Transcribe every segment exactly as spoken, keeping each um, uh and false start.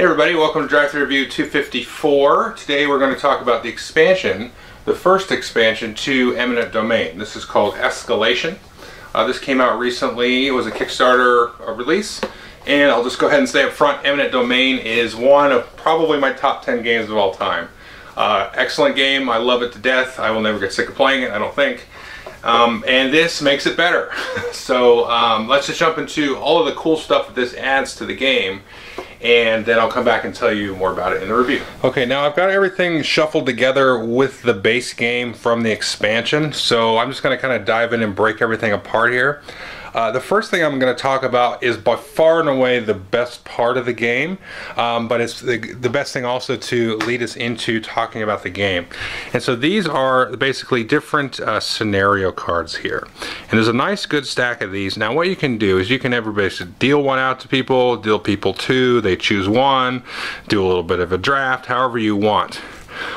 Hey everybody, welcome to Drive Thru Review two fifty-four. Today we're going to talk about the expansion, the first expansion to Eminent Domain. This is called Escalation. Uh, this came out recently. It was a Kickstarter uh, release, and I'll just go ahead and say up front, Eminent Domain is one of probably my top ten games of all time. Uh, excellent game. I love it to death. I will never get sick of playing it, I don't think. Um, and this makes it better. so um, let's just jump into all of the cool stuff that this adds to the game, and then I'll come back and tell you more about it in the review. Okay, now I've got everything shuffled together with the base game from the expansion, so I'm just going to kind of dive in and break everything apart here. Uh, the first thing I'm going to talk about is by far and away the best part of the game, um, but it's the, the best thing also to lead us into talking about the game. And so these are basically different uh, scenario cards here. And there's a nice good stack of these. Now what you can do is you can ever basically deal one out to people, deal people two, they choose one, do a little bit of a draft, however you want.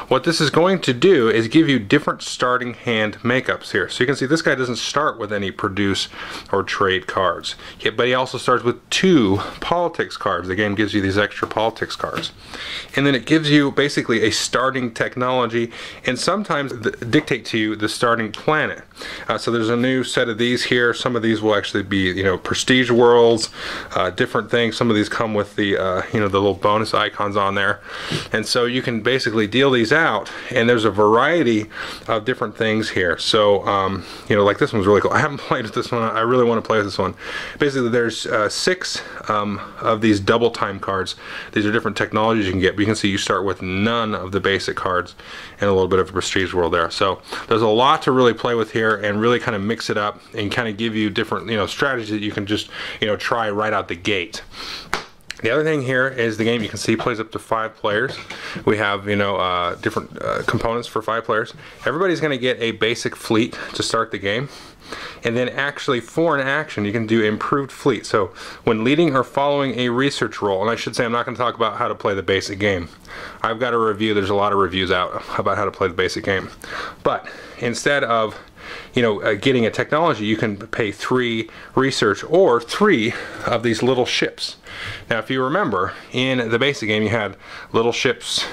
What this is going to do is give you different starting hand makeups here. So you can see this guy doesn't start with any produce or trade cards, but he also starts with two politics cards. The game gives you these extra politics cards. And then it gives you basically a starting technology and sometimes dictate to you the starting planet. Uh, so there's a new set of these here. Some of these will actually be, you know, Prestige worlds, uh, different things. Some of these come with the, uh, you know, the little bonus icons on there. And so you can basically deal these out, and there's a variety of different things here. So um, you know, like this one's really cool. I haven't played with this one. I really want to play with this one. Basically there's uh, six um, of these double time cards. These are different technologies you can get, but you can see you start with none of the basic cards and a little bit of a Prestige world there. So there's a lot to really play with here and really kind of mix it up and kind of give you different, you know, strategies that you can just, you know, try right out the gate. The other thing here is the game, you can see, plays up to five players. We have, you know, uh, different uh, components for five players. Everybody's going to get a basic fleet to start the game. And then actually for an action, you can do improved fleet. So when leading or following a research role, and I should say I'm not going to talk about how to play the basic game. I've got a review, there's a lot of reviews out about how to play the basic game. But instead of, you know, uh, getting a technology, you can pay three research or three of these little ships. Now if you remember, in the basic game you had little ships,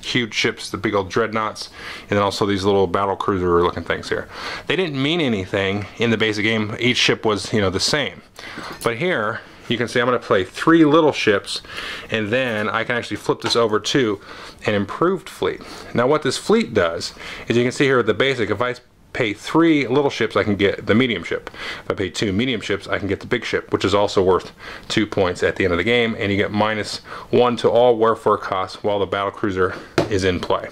huge ships, the big old dreadnoughts, and then also these little battle cruiser looking things here. They didn't mean anything in the basic game. Each ship was, you know, the same. But here you can see I'm going to play three little ships, and then I can actually flip this over to an improved fleet. Now what this fleet does is, you can see here with the basic, if I pay three little ships, I can get the medium ship. If I pay two medium ships, I can get the big ship, which is also worth two points at the end of the game, and you get minus one to all warfare costs while the battle cruiser is in play.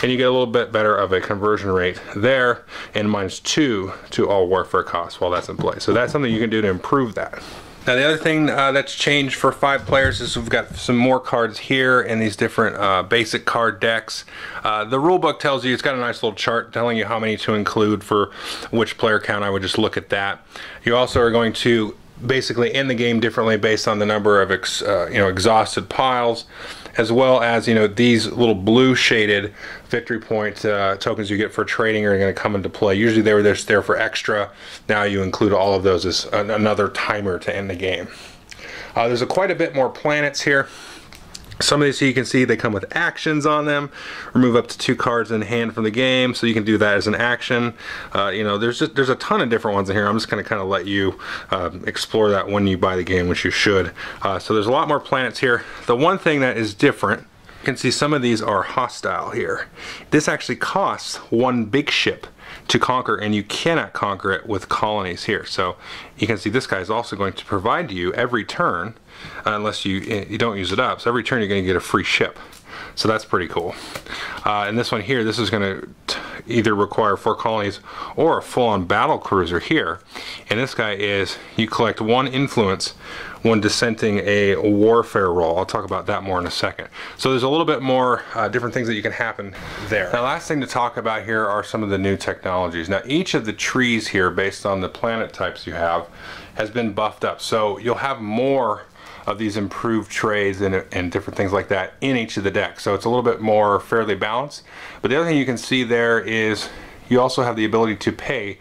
And you get a little bit better of a conversion rate there, and minus two to all warfare costs while that's in play. So that's something you can do to improve that. Now the other thing uh, that's changed for five players is we've got some more cards here in these different uh, basic card decks. Uh, the rule book tells you, it's got a nice little chart telling you how many to include for which player count. I would just look at that. You also are going to basically end the game differently based on the number of ex, uh, you know, exhausted piles, as well as, you know, these little blue shaded victory point uh, tokens you get for trading are going to come into play. Usually they were just there for extra. Now you include all of those as an, another timer to end the game. Uh, there's a quite a bit more planets here. Some of these, you can see, they come with actions on them. Remove up to two cards in hand from the game, so you can do that as an action. Uh, you know, there's just, there's a ton of different ones in here. I'm just going to kind of let you um, explore that when you buy the game, which you should. Uh, so there's a lot more planets here. The one thing that is different, you can see some of these are hostile here. This actually costs one big ship to conquer, and you cannot conquer it with colonies here. So you can see this guy is also going to provide you every turn, uh, unless you you don't use it up. So every turn you're going to get a free ship. So that's pretty cool. Uh, and this one here, this is going to either require four colonies or a full-on battle cruiser here. And this guy is, you collect one influence when dissenting a warfare role. I'll talk about that more in a second. So there's a little bit more uh, different things that you can happen there. Now, last thing to talk about here are some of the new technologies. Now each of the trees here, based on the planet types you have, has been buffed up. So you'll have more of these improved trades and, and different things like that in each of the decks. So it's a little bit more fairly balanced. But the other thing you can see there is you also have the ability to pay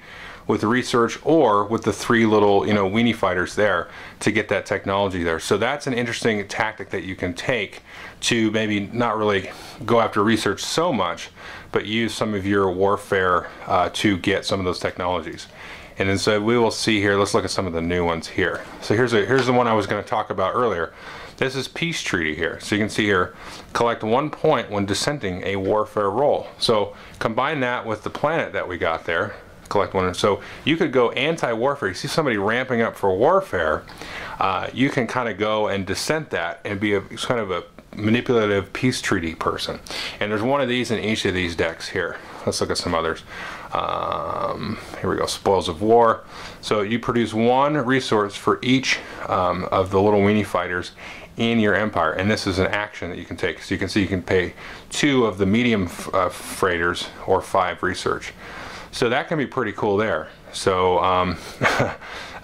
with research or with the three little, you know, weenie fighters there to get that technology there. So that's an interesting tactic that you can take to maybe not really go after research so much, but use some of your warfare uh, to get some of those technologies. And then so we will see here, let's look at some of the new ones here. So here's a, here's the one I was going to talk about earlier. This is Peace Treaty here. So you can see here, collect one point when dissenting a warfare role. So combine that with the planet that we got there, collect one. So you could go anti-warfare. You see somebody ramping up for warfare, uh, you can kind of go and dissent that and be a, kind of a manipulative peace treaty person. And there's one of these in each of these decks here. Let's look at some others. Um, here we go, Spoils of War. So you produce one resource for each um, of the little weenie fighters in your empire, and this is an action that you can take. So you can see you can pay two of the medium uh, freighters or five research. So that can be pretty cool there. So um,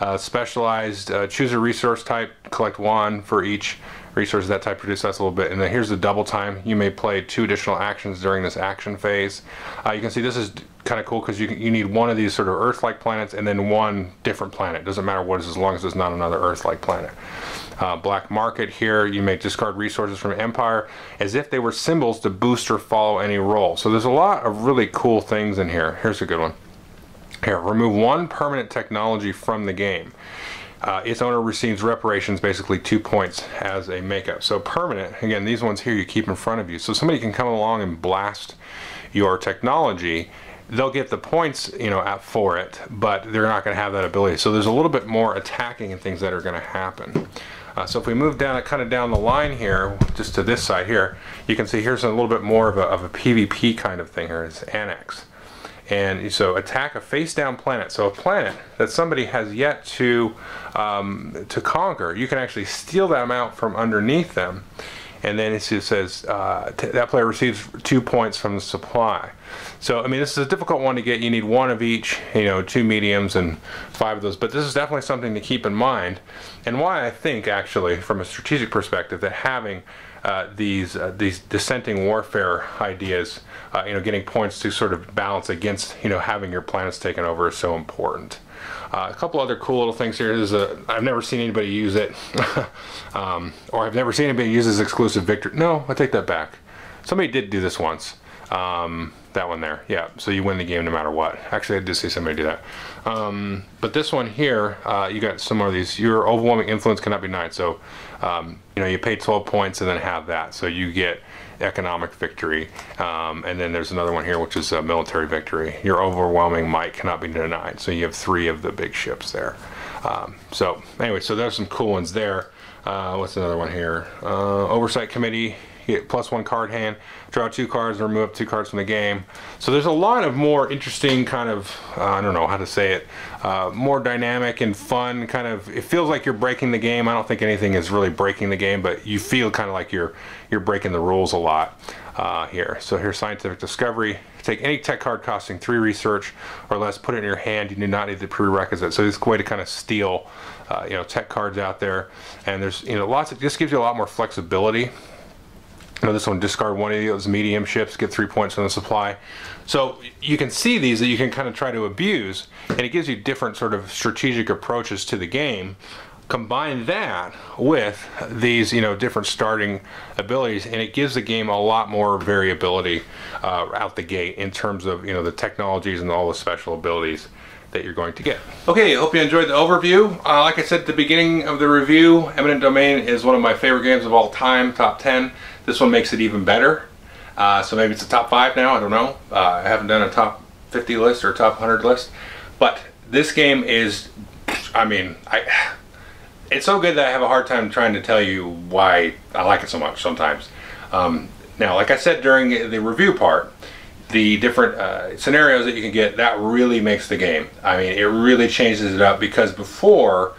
uh, specialized, uh, choose a resource type, collect one for each resource that type produces. That's a little bit. And then here's the double time. You may play two additional actions during this action phase. Uh, you can see this is kind of cool because you, you need one of these sort of Earth-like planets and then one different planet. Doesn't matter what it is as long as it's not another Earth-like planet. Uh, black market here, you may discard resources from Empire as if they were symbols to boost or follow any role. So there's a lot of really cool things in here. Here's a good one. Here, remove one permanent technology from the game. Uh, its owner receives reparations, basically two points as a makeup. So permanent, again, these ones here you keep in front of you. So somebody can come along and blast your technology. They'll get the points, you know, out for it, but they're not going to have that ability. So there's a little bit more attacking and things that are going to happen. Uh, so if we move down, kind of down the line here, just to this side here, you can see here's a little bit more of a, of a PvP kind of thing here. It's Annex. And so attack a face-down planet. So a planet that somebody has yet to um, to conquer, you can actually steal them out from underneath them. And then it says uh, t that player receives two points from the supply. So I mean, this is a difficult one to get. You need one of each, you know, two mediums and five of those. But this is definitely something to keep in mind, and why I think actually, from a strategic perspective, that having uh, these uh, these dissenting warfare ideas, uh, you know, getting points to sort of balance against, you know, having your planets taken over is so important. Uh, a couple other cool little things here. This is a, I've never seen anybody use it, um, or I've never seen anybody use this exclusive victory. No, I take that back. Somebody did do this once. Um, that one there, yeah. So you win the game no matter what. Actually, I did see somebody do that. Um, but this one here, uh, you got some more of these. Your overwhelming influence cannot be denied. So um, you know, you pay twelve points and then have that. So you get economic victory, um, and then there's another one here which is a military victory. Your overwhelming might cannot be denied, so you have three of the big ships there. Um, so anyway, so there's some cool ones there. Uh, what's another one here? Uh, oversight committee, you get plus one card hand, draw two cards and remove two cards from the game. So there's a lot of more interesting kind of, uh, I don't know how to say it, uh, more dynamic and fun kind of, it feels like you're breaking the game. I don't think anything is really breaking the game, but you feel kind of like you're you're breaking the rules a lot uh, here. So here's scientific discovery. Take any tech card costing three research or less, put it in your hand. You do not need the prerequisite. So this is a way to kind of steal uh, you know, tech cards out there. And there's, you know, lots of, just gives you a lot more flexibility. You know, this one, discard one of those medium ships, get three points from the supply. So you can see these that you can kind of try to abuse, and it gives you different sort of strategic approaches to the game. Combine that with these, you know, different starting abilities, and it gives the game a lot more variability uh, out the gate in terms of, you know, the technologies and all the special abilities that you're going to get. Okay, I hope you enjoyed the overview. Uh, like I said at the beginning of the review, Eminent Domain is one of my favorite games of all time, top ten. This one makes it even better. Uh, so maybe it's a top five now, I don't know. Uh, I haven't done a top fifty list or a top one hundred list. But this game is, I mean, I, it's so good that I have a hard time trying to tell you why I like it so much sometimes. Um, now, like I said during the review part, the different uh, scenarios that you can get, that really makes the game. I mean, it really changes it up, because before,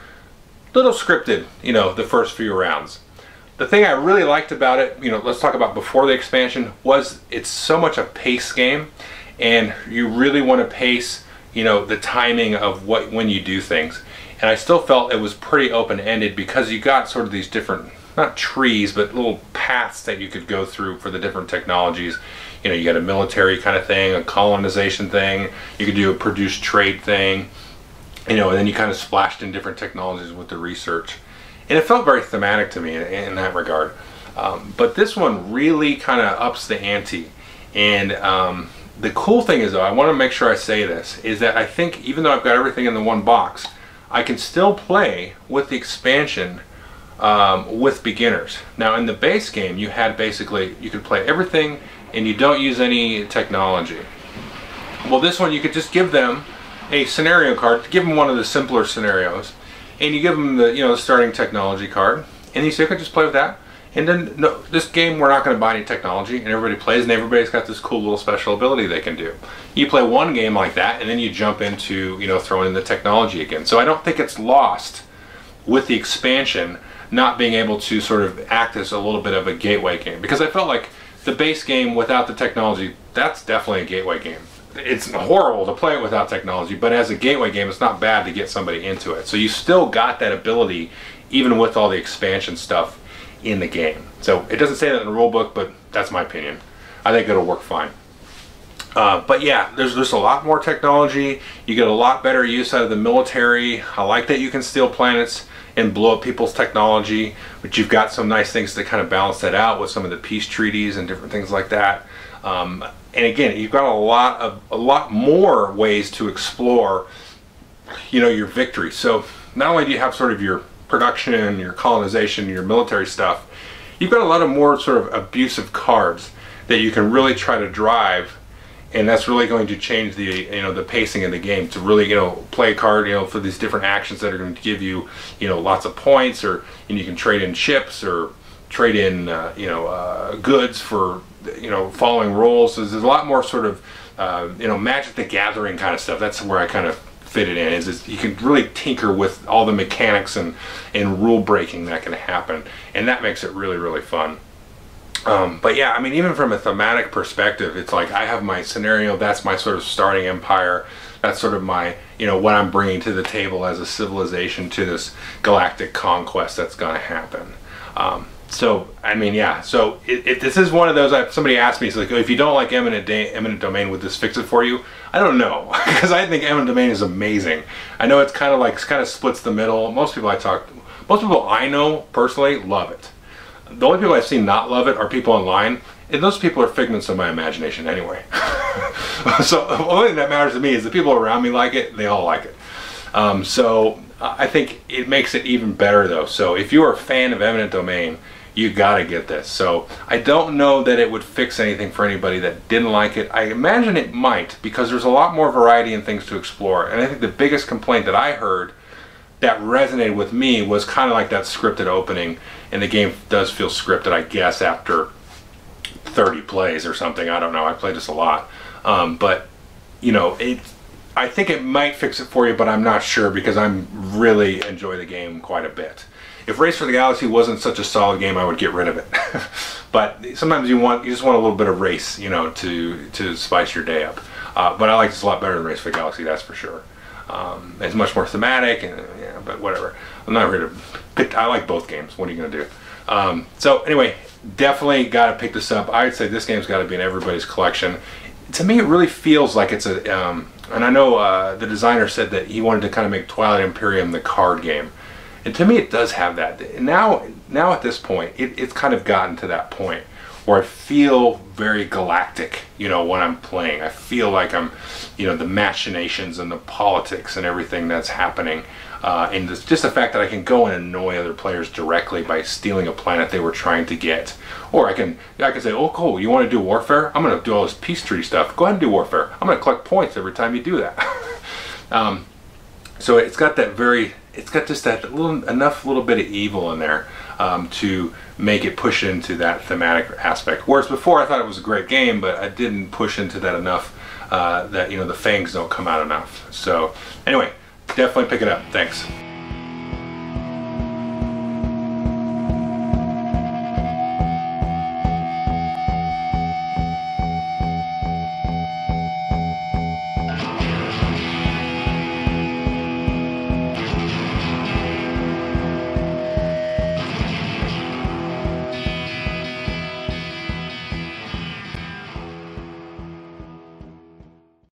little scripted, you know, the first few rounds. The thing I really liked about it, you know, let's talk about before the expansion, was it's so much a pace game, and you really want to pace, you know, the timing of what when you do things. And I still felt it was pretty open-ended, because you got sort of these different not trees, but little paths that you could go through for the different technologies. You know, you got a military kind of thing, a colonization thing, you could do a produce trade thing, you know, and then you kind of splashed in different technologies with the research. And it felt very thematic to me in, in that regard. Um, but this one really kind of ups the ante. And um, the cool thing is, though, I want to make sure I say this, is that I think even though I've got everything in the one box, I can still play with the expansion um, with beginners. Now, in the base game, you had basically, you could play everything and you don't use any technology. Well, this one, you could just give them a scenario card, give them one of the simpler scenarios, and you give them the, you know, the starting technology card, and you say, okay, just play with that. And then, no, this game, we're not going to buy any technology, and everybody plays, and everybody's got this cool little special ability they can do. You play one game like that, and then you jump into, you know, throwing in the technology again. So I don't think it's lost with the expansion not being able to sort of act as a little bit of a gateway game. Because I felt like the base game without the technology, that's definitely a gateway game. It's horrible to play it without technology, but as a gateway game, it's not bad to get somebody into it. So you still got that ability, even with all the expansion stuff in the game. So it doesn't say that in the rule book, but that's my opinion. I think it'll work fine. Uh, but yeah, there's there's a lot more technology. You get a lot better use out of the military. I like that you can steal planets and blow up people's technology, but you've got some nice things to kind of balance that out with some of the peace treaties and different things like that. Um, and again, you've got a lot of a lot more ways to explore, you know, your victory. So not only do you have sort of your production, your colonization, your military stuff, you've got a lot of more sort of abusive cards that you can really try to drive, and that's really going to change the, you know, the pacing of the game to really, you know, play a card, you know, for these different actions that are going to give you, you know, lots of points, or and you can trade in ships or trade in uh, you know uh, goods for, you know, following rules. So there's a lot more sort of uh, you know, Magic the Gathering kind of stuff. That's where I kind of fit it in, is, is you can really tinker with all the mechanics and and rule breaking that can happen, and that makes it really, really fun. Um, but yeah, I mean, even from a thematic perspective, it's like I have my scenario, that's my sort of starting empire, that's sort of my, you know, what I'm bringing to the table as a civilization to this galactic conquest that's going to happen. Um, so I mean, yeah, so if, if this is one of those, I, somebody asked me, it's like, if you don't like Eminent, Eminent Domain, would this fix it for you? I don't know, because I think Eminent Domain is amazing. I know it's kind of like, kind of splits the middle. Most people I talk, most people I know personally love it. The only people I've seen not love it are people online, and those people are figments of my imagination anyway. So the only thing that matters to me is the people around me like it, they all like it. Um, so I think it makes it even better though. So if you're a fan of Eminent Domain, you gotta get this. So I don't know that it would fix anything for anybody that didn't like it. I imagine it might, because there's a lot more variety and things to explore. And I think the biggest complaint that I heard that resonated with me was kind of like that scripted opening, and the game does feel scripted, I guess, after thirty plays or something. I don't know, I played this a lot. Um, but, you know, it, I think it might fix it for you, but I'm not sure, because I'm really enjoy the game quite a bit. If Race for the Galaxy wasn't such a solid game, I would get rid of it. But sometimes you want, you just want a little bit of race, you know, to to spice your day up. Uh, but I like this a lot better than Race for the Galaxy, that's for sure. Um, it's much more thematic, and yeah, but whatever. I'm not here to pick. I like both games. What are you gonna do? Um, so anyway, definitely gotta pick this up. I'd say this game's got to be in everybody's collection. To me, it really feels like it's a. Um, and I know uh, the designer said that he wanted to kind of make Twilight Imperium the card game. And to me, it does have that. Now, now at this point, it, it's kind of gotten to that point where I feel very galactic, you know, when I'm playing. I feel like I'm, you know, the machinations and the politics and everything that's happening. Uh, and this, just the fact that I can go and annoy other players directly by stealing a planet they were trying to get. Or I can, I can say, oh, cool, you want to do warfare? I'm going to do all this peace treaty stuff. Go ahead and do warfare. I'm going to collect points every time you do that. um, so it's got that very... It's got just that little, enough little bit of evil in there um, to make it push into that thematic aspect. Whereas before I thought it was a great game, but I didn't push into that enough uh, that, you know, the fangs don't come out enough. So anyway, definitely pick it up. Thanks.